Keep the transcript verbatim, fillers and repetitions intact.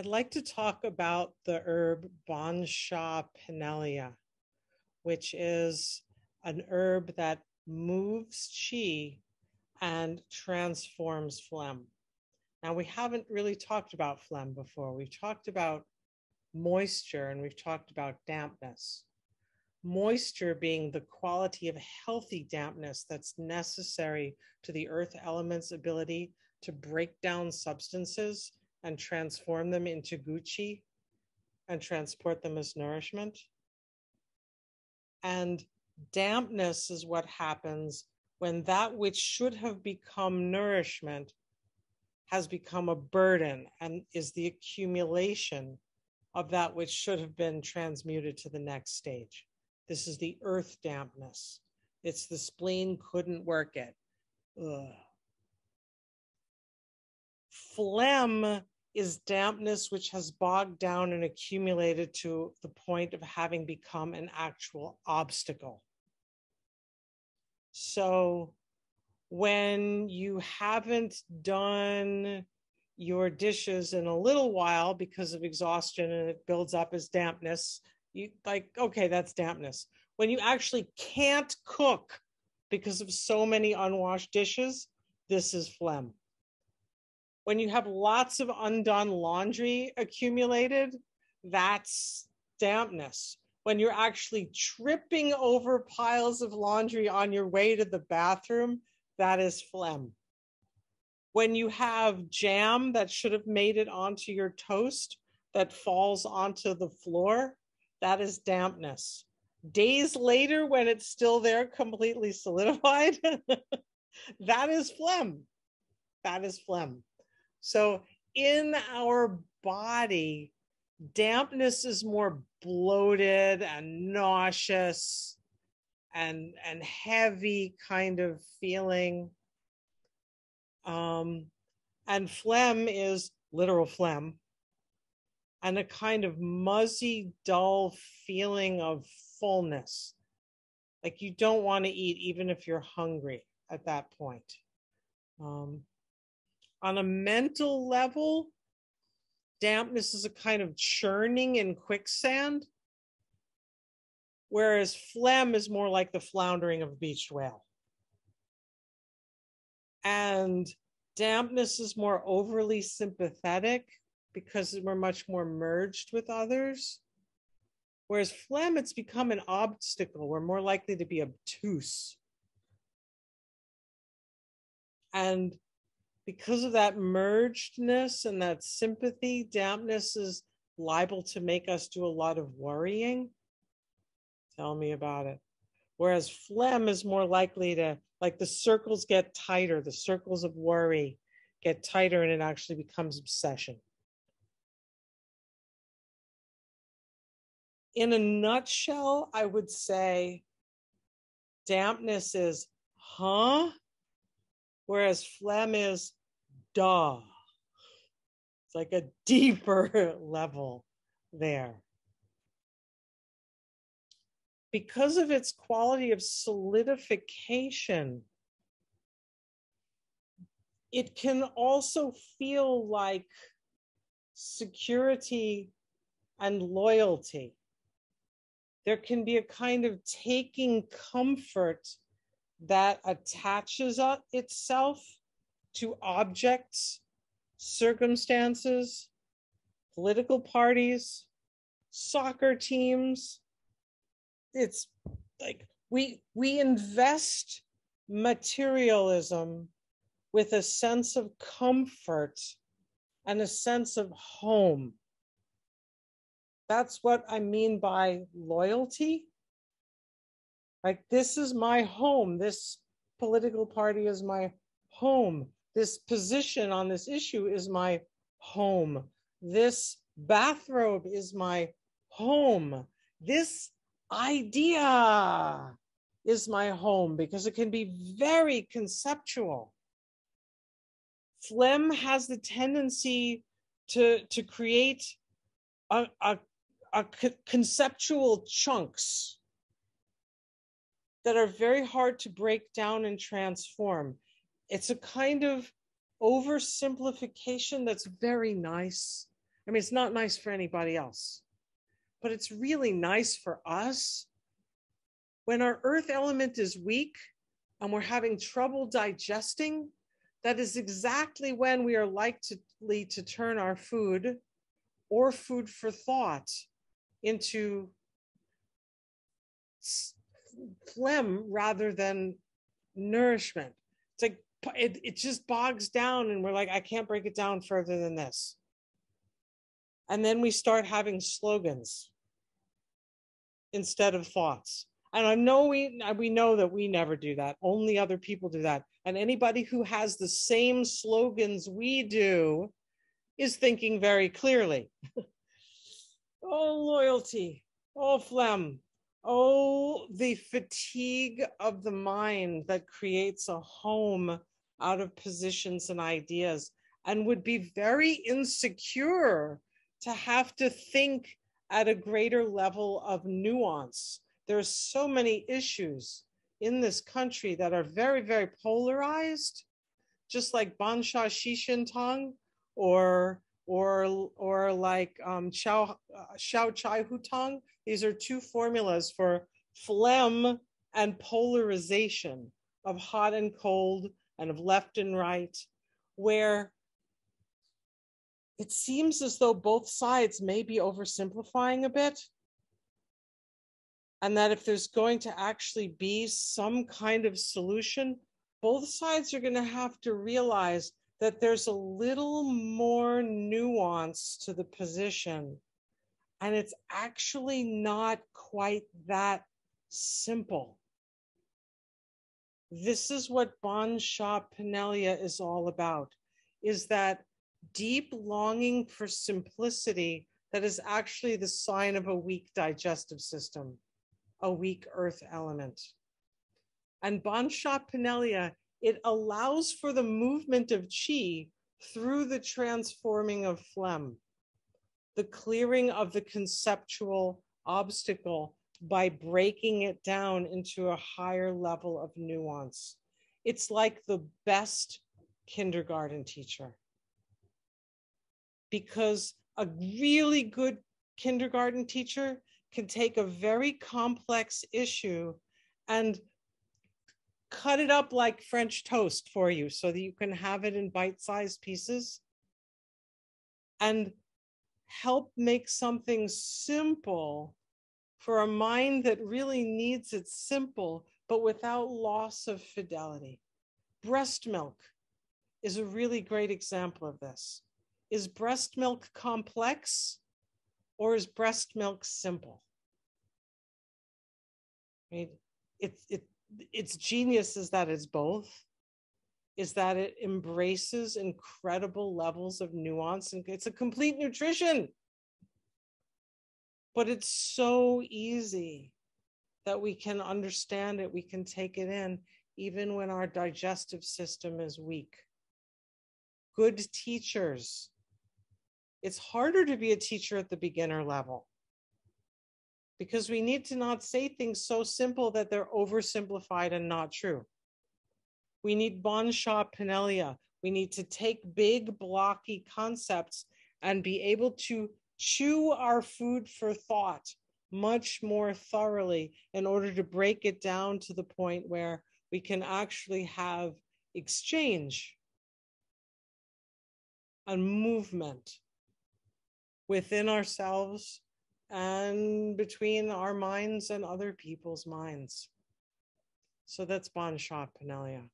I'd like to talk about the herb Ban Xia Pinellia, which is an herb that moves qi and transforms phlegm. Now, we haven't really talked about phlegm before. We've talked about moisture and we've talked about dampness. Moisture being the quality of healthy dampness that's necessary to the earth element's ability to break down substances and transform them into guqi and transport them as nourishment. And dampness is what happens when that which should have become nourishment has become a burden and is the accumulation of that which should have been transmuted to the next stage. This is the earth dampness. It's the spleen couldn't work it. Ugh. Phlegm is dampness which has bogged down and accumulated to the point of having become an actual obstacle. So when you haven't done your dishes in a little while because of exhaustion and it builds up as dampness, you like, okay, that's dampness. When you actually can't cook because of so many unwashed dishes, this is phlegm. When you have lots of undone laundry accumulated, that's dampness. When you're actually tripping over piles of laundry on your way to the bathroom, that is phlegm. When you have jam that should have made it onto your toast that falls onto the floor, that is dampness. Days later, when it's still there, completely solidified, that is phlegm. That is phlegm. So in our body, dampness is more bloated and nauseous and, and heavy kind of feeling. Um, and phlegm is literal phlegm and a kind of muzzy, dull feeling of fullness. Like you don't want to eat even if you're hungry at that point. Um, On a mental level, dampness is a kind of churning in quicksand, whereas phlegm is more like the floundering of a beached whale. And dampness is more overly sympathetic because we're much more merged with others, whereas phlegm, it's become an obstacle. We're more likely to be obtuse. And because of that mergedness and that sympathy, dampness is liable to make us do a lot of worrying. Tell me about it. Whereas phlegm is more likely to, like the circles get tighter, the circles of worry get tighter and it actually becomes obsession. In a nutshell, I would say dampness is, huh? Whereas phlegm is, duh. It's like a deeper level there. Because of its quality of solidification, it can also feel like security and loyalty. There can be a kind of taking comfort that attaches itself to objects, circumstances, political parties, soccer teams. It's like we, we invest materialism with a sense of comfort and a sense of home. That's what I mean by loyalty. Like, this is my home. This political party is my home. This position on this issue is my home. This bathrobe is my home. This idea is my home, because it can be very conceptual. Phlegm has the tendency to, to create a, a, a conceptual chunks that are very hard to break down and transform. It's a kind of oversimplification that's very nice I mean, it's not nice for anybody else, but it's really nice for us when our earth element is weak and we're having trouble digesting. That is exactly when we are likely to turn our food or food for thought into phlegm rather than nourishment. It's like, it, it just bogs down and we're like, I can't break it down further than this. And then we start having slogans instead of thoughts. And I know we, we know that we never do that. Only other people do that. And anybody who has the same slogans we do is thinking very clearly. Oh, loyalty. Oh, phlegm. Oh, the fatigue of the mind that creates a home out of positions and ideas, and would be very insecure to have to think at a greater level of nuance. There are so many issues in this country that are very, very polarized, just like Ban Xia Xie Shin Tang, or or or like um, Xiao uh, Xiao Chai Hu Tang. These are two formulas for phlegm and polarization of hot and cold and of left and right, where it seems as though both sides may be oversimplifying a bit, and that if there's going to actually be some kind of solution, both sides are going to have to realize that there's a little more nuance to the position, and it's actually not quite that simple. This is what Ban Xia Panelia is all about, is that deep longing for simplicity that is actually the sign of a weak digestive system, a weak earth element. And Ban Xia Panelia, it allows for the movement of qi through the transforming of phlegm, the clearing of the conceptual obstacle by breaking it down into a higher level of nuance. It's like the best kindergarten teacher, because a really good kindergarten teacher can take a very complex issue and cut it up like French toast for you so that you can have it in bite-sized pieces and help make something simple for a mind that really needs it simple, but without loss of fidelity. Breast milk is a really great example of this. Is breast milk complex, or is breast milk simple? Right? It, it, its genius is that it's both, is that it embraces incredible levels of nuance, and it's a complete nutrition. But it's so easy that we can understand it, we can take it in, even when our digestive system is weak. Good teachers. It's harder to be a teacher at the beginner level, because we need to not say things so simple that they're oversimplified and not true. We need Ban Xia Panelia. We need to take big blocky concepts and be able to chew our food for thought much more thoroughly in order to break it down to the point where we can actually have exchange and movement within ourselves and between our minds and other people's minds. So that's Ban Xia Panelia.